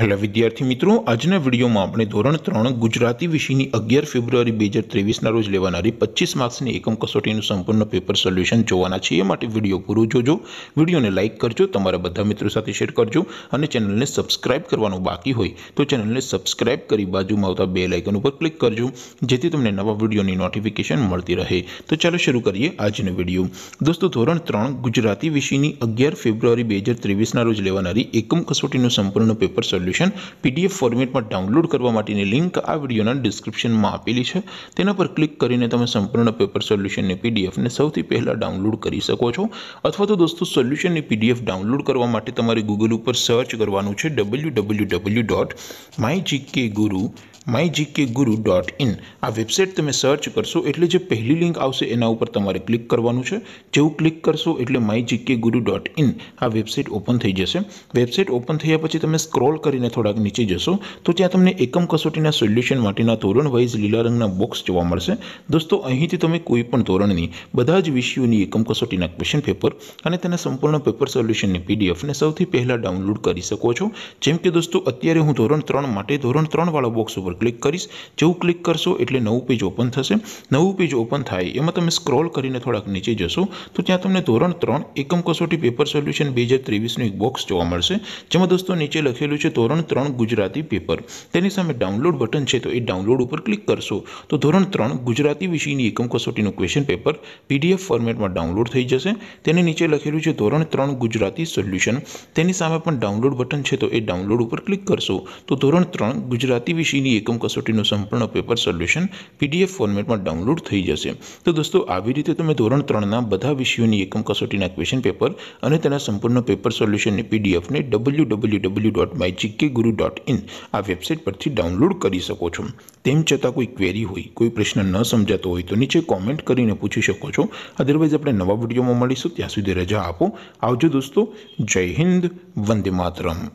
Hello विद्यार्थी मित्रों, आजना video में आपणे धोरण 3 गुजराती विषयनी 11 फेब्रुआरी 2023 रोज लेवानारी 25 मार्क्सनी एकम कसोटीनुं संपूर्ण पेपर सोल्यूशन जोवाना छे। ए माटे विडियो पूरो जोजो, विडियो ने लाइक करजो, तमारा बधा मित्रों साथे शेर करजो अने चेनल ने सब्सक्राइब करवानुं बाकी होय तो चेनल ने सब्सक्राइब करी बाजुमां आवता बेल आइकन पर क्लिक करजो, जेथी तमने नवा विडियोनी नोटिफिकेशन मळती रहे। तो चलो शुरू करिए आजनो विडियो। दोस्तों, धोरण 3 गुजराती विषयनी 11 फेब्रुआरी 2023 रोज लेवानारी एकम कसोटीनुं संपूर्ण पेपर सोल्यूशन पीडीएफ फॉर्मेट में डाउनलॉड करवा माटेनी लिंक आ विडियोना डिस्क्रिप्शन में आपेली छे। तेना पर क्लिक करीने तमे संपूर्ण पेपर सोल्यूशन ने पीडीएफ ने सौथी पहेला डाउनलॉड करी सको छो। अथवा तो दोस्तों, सोल्यूशन ने पीडीएफ डाउनलॉड करवा माटे तमारे गूगल पर सर्च करवानुं छे www.mygkguru.in। आ वेबसाइट तमे सर्च करशो एटले जे पहली लिंक आवशे एना उपर तमारे क्लिक करवानुं छे। जेवुं क्लिक करशो एटले mygkguru.in आ वेबसाइट ओपन थई जशे। वेबसाइट ओपन थया पछी तमे स्क्रॉल करीने थोड़ाक नीचे जशो तो त्यां तमने एकम कसोटीना सोल्यूशन माटेना धोरण वाइज लीला रंगना बॉक्स जोवा मळशे। दोस्तों, અહીંથી તમે કોઈપણ ધોરણની બધા જ વિષયોની એકમ કસોટીના ક્વેશ્ચન પેપર અને તેના સંપૂર્ણ પેપર સોલ્યુશનની પીડીએફ ને સૌથી પહેલા ડાઉનલોડ કરી શકો છો। જેમ કે દોસ્તો, અત્યારે હું ધોરણ 3 માટે ધોરણ 3 વાળો બોક્સ ઉપર ક્લિક કરીશ। જેવું ક્લિક કરશો એટલે નવું પેજ ઓપન થશે। નવું પેજ ઓપન થાય એમાં તમે સ્ક્રોલ કરીને થોડાક નીચે જશો તો ત્યાં તમને ધોરણ 3 એકમ કસોટી પેપર સોલ્યુશન 2023 નું એક બોક્સ જોવા મળશે, જેમાં દોસ્તો નીચે લખેલું છે ધોરણ 3 ગુજરાતી પેપર। તેની સામે ડાઉનલોડ બટન છે તો એ ડાઉનલોડ ઉપર ક્લિક કરશો તો ધોરણ 3 ગુજરાતી વિષયની એકમ કસોટીનું ક્વેશ્ચન પેપર પીડીએફ ફોર્મેટમાં ડાઉનલોડ થઈ જશે। તેની નીચે લખેલું છે ધોરણ 3 ગુજરાતી સોલ્યુશન। તેની સામે પણ ડાઉનલોડ બટન છે તો એ ડાઉનલોડ ઉપર ક્લિક કરશો તો ધોરણ 3 ગુજરાતી વિષયની એકમ કસોટીનું સંપૂર્ણ પેપર સોલ્યુશન પીડીએફ ફોર્મેટમાં ડાઉનલોડ થઈ જશે। તો દોસ્તો, આવી રીતે તમે ધોરણ 3 ના બધા વિષયોની એકમ કસોટીના ક્વેશ્ચન પેપર અને તેના સંપૂર્ણ પેપર સોલ્યુશનની પીડીએફને www.mygkguru.in आ वेबसाइट परथी डाउनलॉड करी सको छो। तेम छतां कोई क्वेरी होय, कोई प्रश्न न समजातो होय तो नीचे कॉमेंट करीने पूछी शको छो। अदरवाइज आपणे नवा विडियोमां मळीशुं, त्यां सुधी रजा आपो। आवजो दोस्तों, जय हिंद, वंदे मातरम।